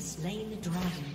Slain the dragon.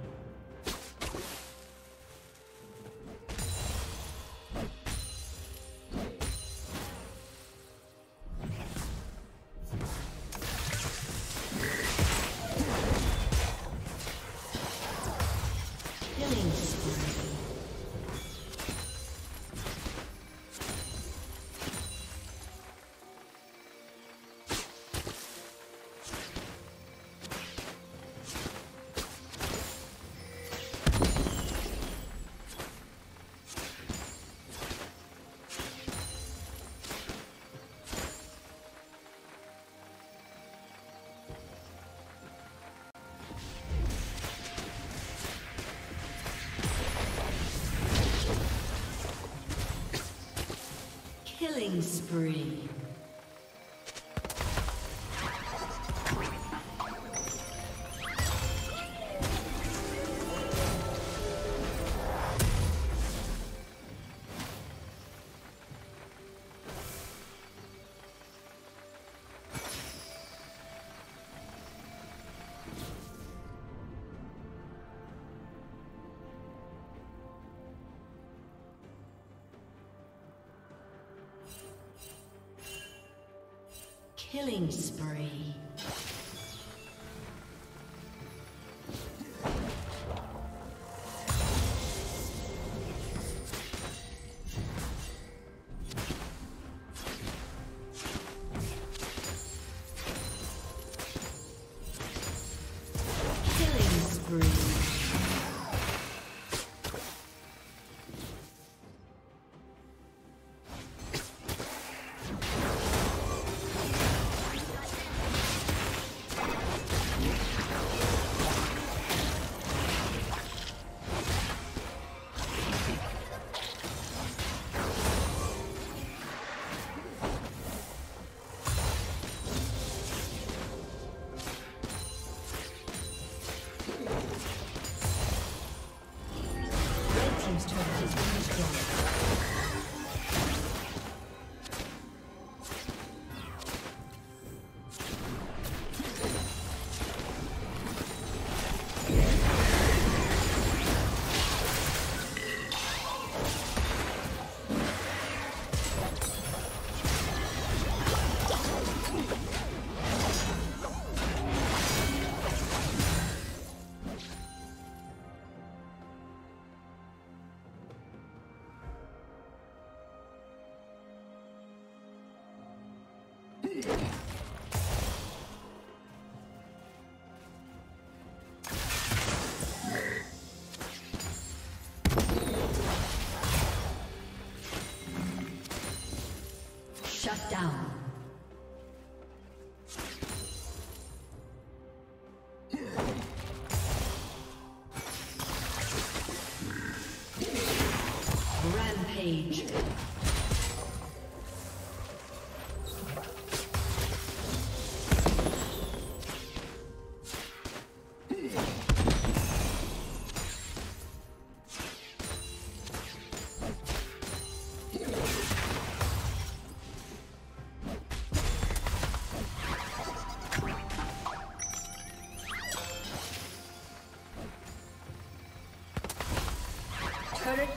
Killing spree. Killing spree. Shut down. Rampage. Turret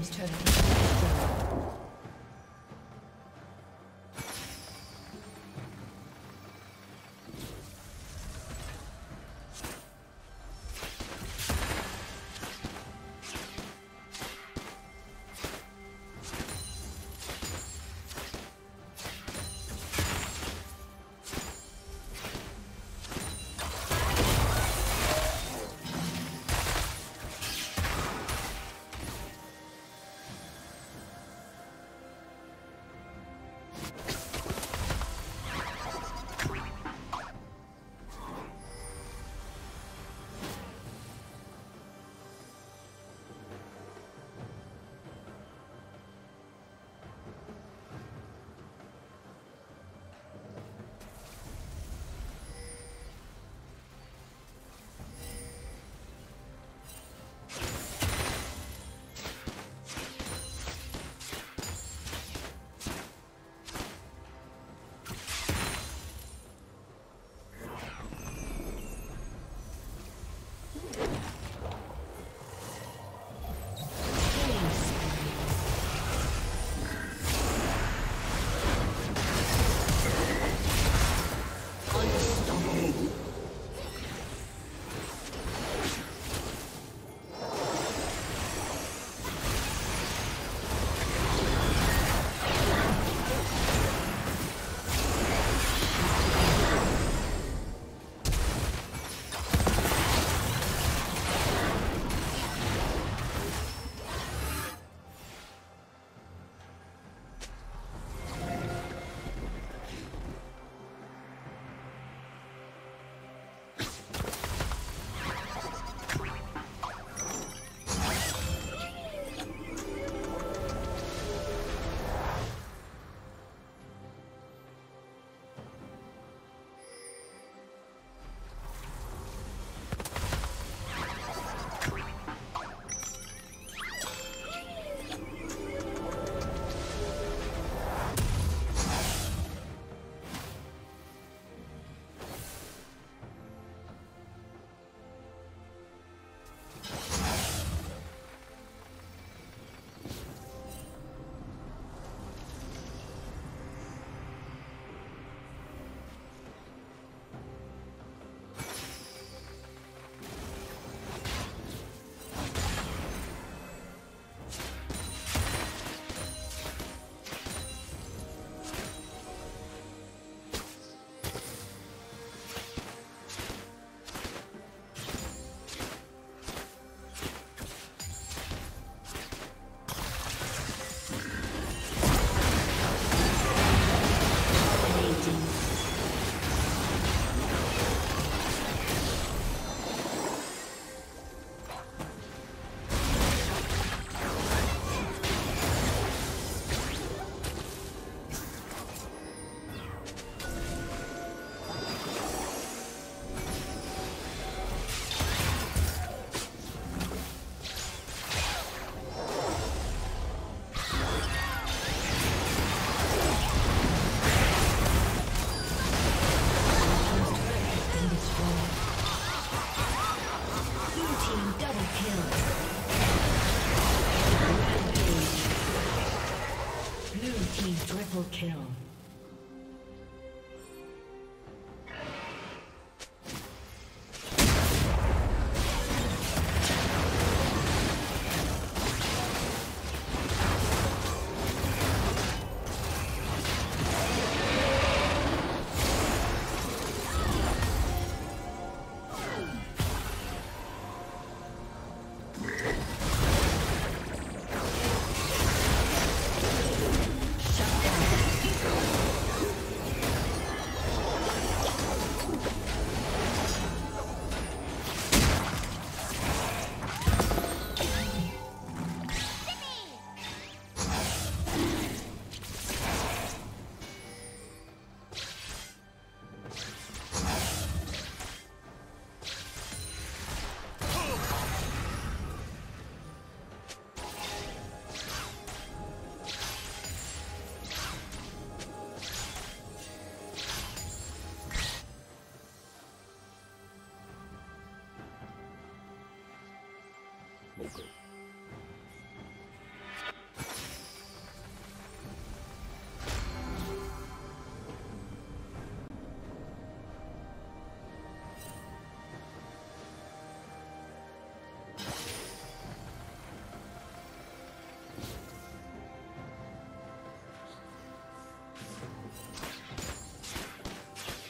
Team's turret has been destroyed.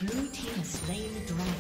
Blue team has slain the dragon.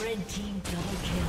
Red team double kill.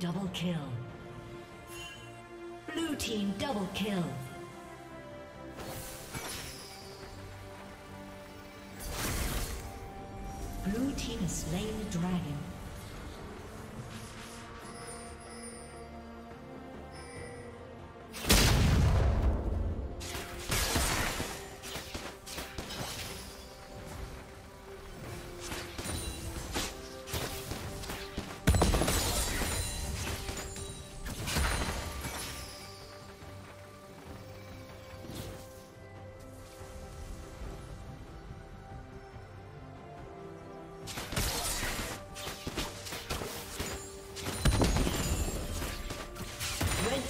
Double kill. Blue team double kill. Blue team has slain the dragon.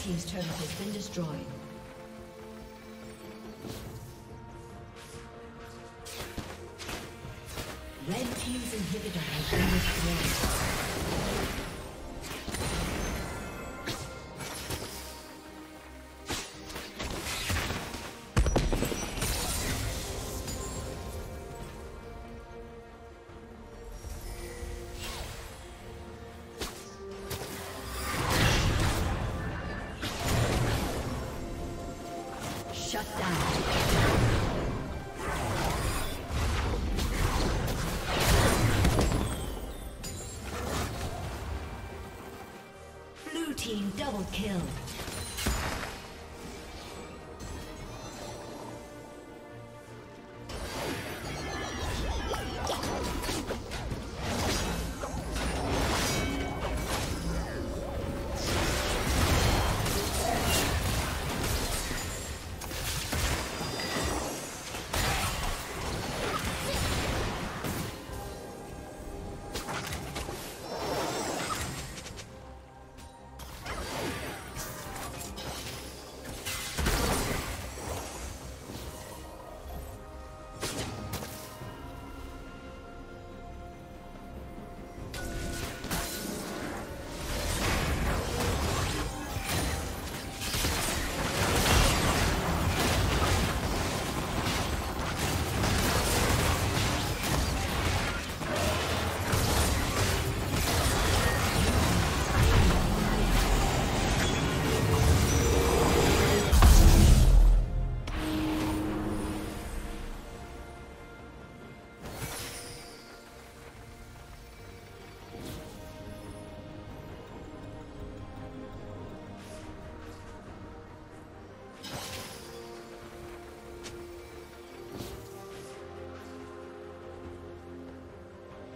His turret has been destroyed. Red team's inhibitor has been destroyed. Shut down. Blue team double kill.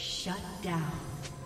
Shut down.